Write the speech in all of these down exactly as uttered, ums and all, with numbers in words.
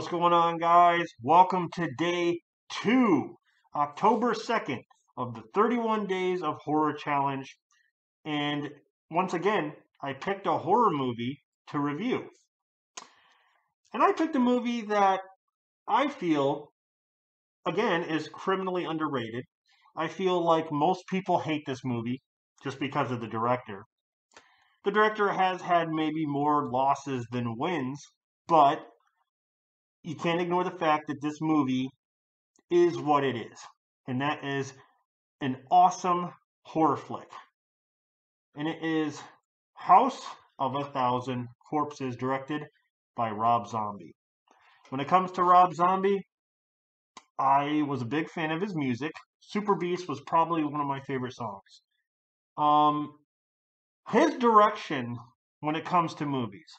What's going on, guys? Welcome to day two, October second, of the thirty-one Days of Horror Challenge. And once again, I picked a horror movie to review. And I picked a movie that I feel, again, is criminally underrated. I feel like most people hate this movie just because of the director. The director has had maybe more losses than wins, but you can't ignore the fact that this movie is what it is. And that is an awesome horror flick. And it is House of a Thousand Corpses, directed by Rob Zombie. When it comes to Rob Zombie, I was a big fan of his music. Super Beast was probably one of my favorite songs. Um, his direction when it comes to movies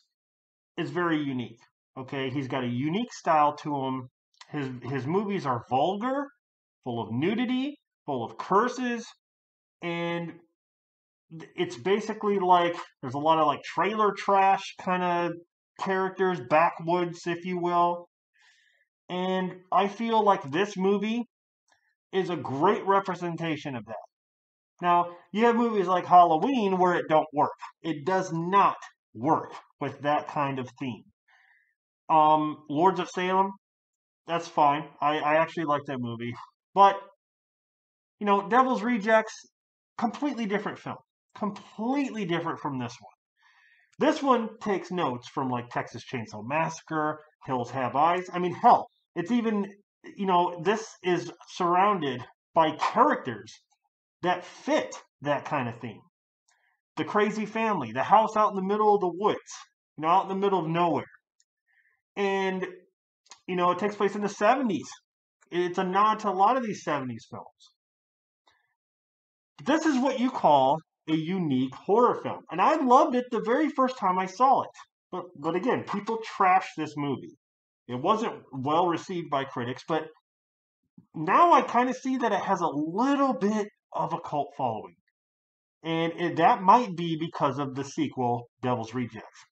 is very unique. Okay, he's got a unique style to him. His his movies are vulgar, full of nudity, full of curses, and it's basically like there's a lot of like trailer trash kind of characters, backwoods, if you will. And I feel like this movie is a great representation of that. Now, you have movies like Halloween where it don't work. It does not work with that kind of theme. Um, Lords of Salem, that's fine. I, I actually like that movie. But, you know, Devil's Rejects, completely different film. Completely different from this one. This one takes notes from, like, Texas Chainsaw Massacre, Hills Have Eyes. I mean, hell, it's even, you know, this is surrounded by characters that fit that kind of theme. The crazy family, the house out in the middle of the woods, you know, out in the middle of nowhere. And, you know, it takes place in the seventies. It's a nod to a lot of these seventies films. This is what you call a unique horror film. And I loved it the very first time I saw it. But, but again, people trashed this movie. It wasn't well received by critics, but now I kind of see that it has a little bit of a cult following. And it, that might be because of the sequel, Devil's Rejects.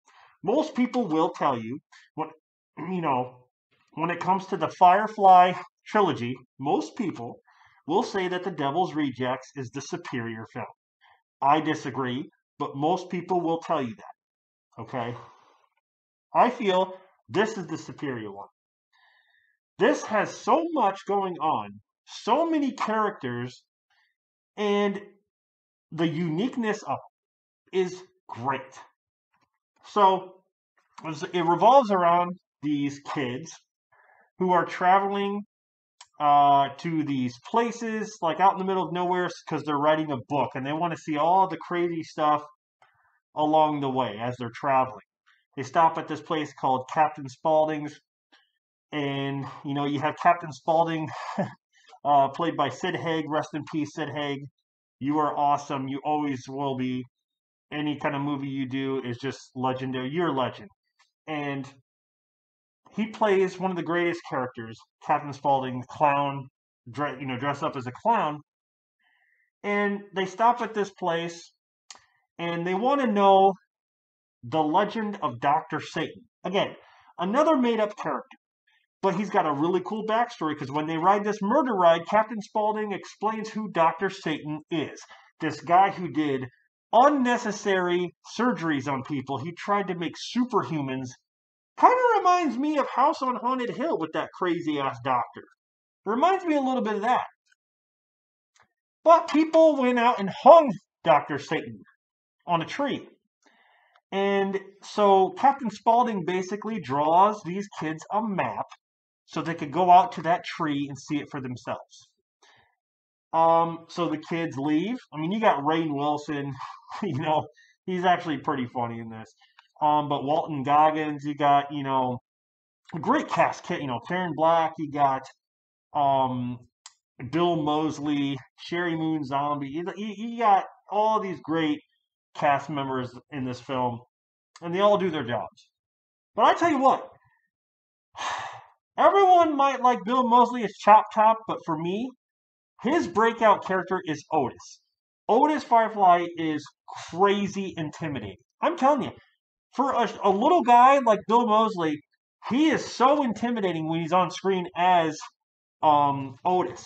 Most people will tell you, when, you know, when it comes to the Firefly trilogy, most people will say that The Devil's Rejects is the superior film. I disagree, but most people will tell you that, okay? I feel this is the superior one. This has so much going on, so many characters, and the uniqueness of it is great. So, it revolves around these kids who are traveling uh, to these places, like out in the middle of nowhere, because they're writing a book, and they want to see all the crazy stuff along the way as they're traveling. They stop at this place called Captain Spaulding's, and, you know, you have Captain Spaulding, uh, played by Sid Haig. Rest in peace, Sid Haig. You are awesome. You always will be. Any kind of movie you do is just legendary. You're a legend. And he plays one of the greatest characters, Captain Spaulding, clown, dress, you know, dressed up as a clown. And they stop at this place, and they want to know the legend of Doctor Satan. Again, another made-up character. But he's got a really cool backstory, because when they ride this murder ride, Captain Spaulding explains who Doctor Satan is. This guy who did unnecessary surgeries on people. He tried to make superhumans. Kind of reminds me of House on Haunted Hill with that crazy ass doctor. Reminds me a little bit of that. But people went out and hung Doctor Satan on a tree. And so Captain Spaulding basically draws these kids a map so they could go out to that tree and see it for themselves. Um, so the kids leave. I mean, you got Rainn Wilson, you know, he's actually pretty funny in this. Um, but Walton Goggins, you got, you know, a great cast, you know, Karen Black, you got um, Bill Moseley, Sherry Moon Zombie. You, you got all these great cast members in this film, and they all do their jobs. But I tell you what, everyone might like Bill Moseley as Chop Top, but for me, his breakout character is Otis. Otis Firefly is crazy intimidating. I'm telling you, for a, a little guy like Bill Moseley, He is so intimidating when he's on screen as um, Otis.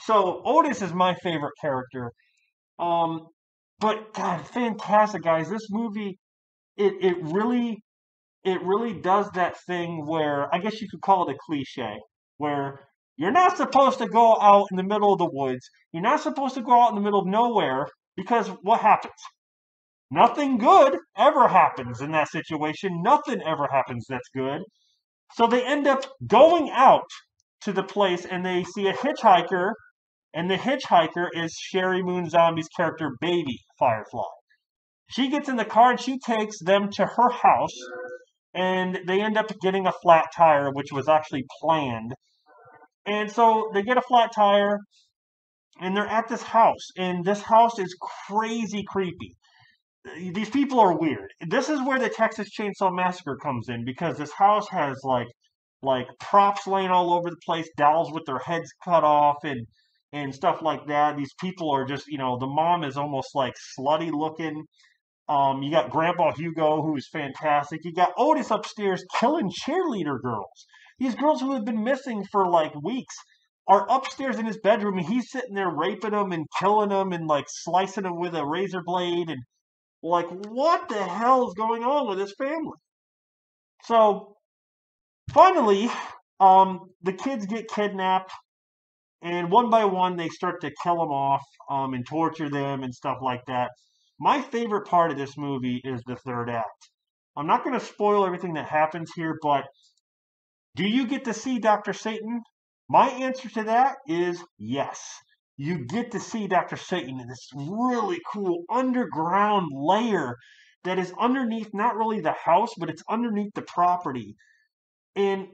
So Otis is my favorite character. Um, but God, fantastic, guys! This movie, it it really, it really does that thing where I guess you could call it a cliche, where you're not supposed to go out in the middle of the woods. You're not supposed to go out in the middle of nowhere, because what happens? Nothing good ever happens in that situation. Nothing ever happens that's good. So they end up going out to the place, and they see a hitchhiker, and the hitchhiker is Sherry Moon Zombie's character, Baby Firefly. She gets in the car, and she takes them to her house, and they end up getting a flat tire, which was actually planned. And so they get a flat tire, and they're at this house, and this house is crazy creepy. These people are weird. This is where the Texas Chainsaw Massacre comes in, because this house has like like props laying all over the place, dolls with their heads cut off and and stuff like that. These people are just, you know, the mom is almost like slutty looking. Um, you got Grandpa Hugo, who's fantastic. You got Otis upstairs killing cheerleader girls. These girls who have been missing for like weeks are upstairs in his bedroom, and he's sitting there raping them and killing them and like slicing them with a razor blade and. Like, what the hell is going on with this family? So, finally, um, the kids get kidnapped, and one by one, they start to kill them off um, and torture them and stuff like that. My favorite part of this movie is the third act. I'm not going to spoil everything that happens here, but do you get to see Doctor Satan? My answer to that is yes. You get to see Doctor Satan in this really cool underground lair that is underneath, not really the house, but it's underneath the property. And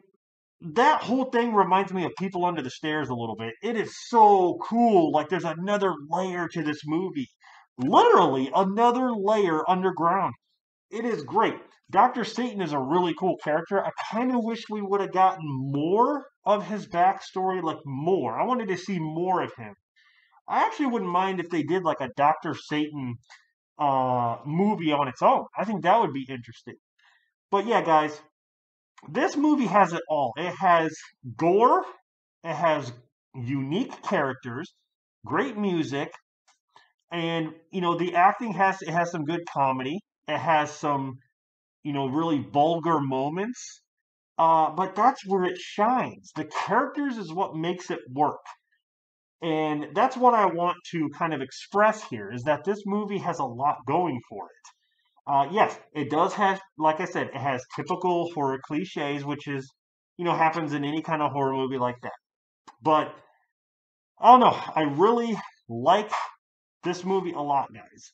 that whole thing reminds me of People Under the Stairs a little bit. It is so cool. Like, there's another layer to this movie. Literally another layer underground. It is great. Doctor Satan is a really cool character. I kind of wish we would have gotten more of his backstory, like more. I wanted to see more of him. I actually wouldn't mind if they did like a Doctor Satan uh, movie on its own. I think that would be interesting. But yeah, guys, this movie has it all. It has gore. It has unique characters, great music, and, you know, the acting has, it has some good comedy. It has some, you know, really vulgar moments. Uh, but that's where it shines. The characters is what makes it work. And that's what I want to kind of express here, is that this movie has a lot going for it. Uh, yes, it does have, like I said, it has typical horror cliches, which is, you know, happens in any kind of horror movie like that. But, I don't know, I really like this movie a lot, guys.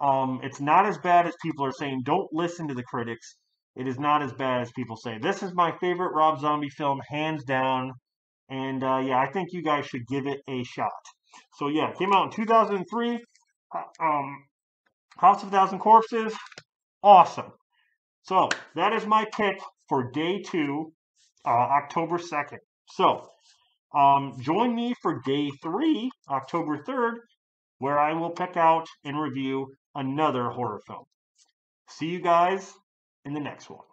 Um, it's not as bad as people are saying. Don't listen to the critics. It is not as bad as people say. This is my favorite Rob Zombie film, hands down. And, uh, yeah, I think you guys should give it a shot. So, yeah, it came out in two thousand three. Um, House of a Thousand Corpses. Awesome. So, that is my pick for day two, uh, October second. So, um, join me for day three, October third, where I will pick out and review another horror film. See you guys in the next one.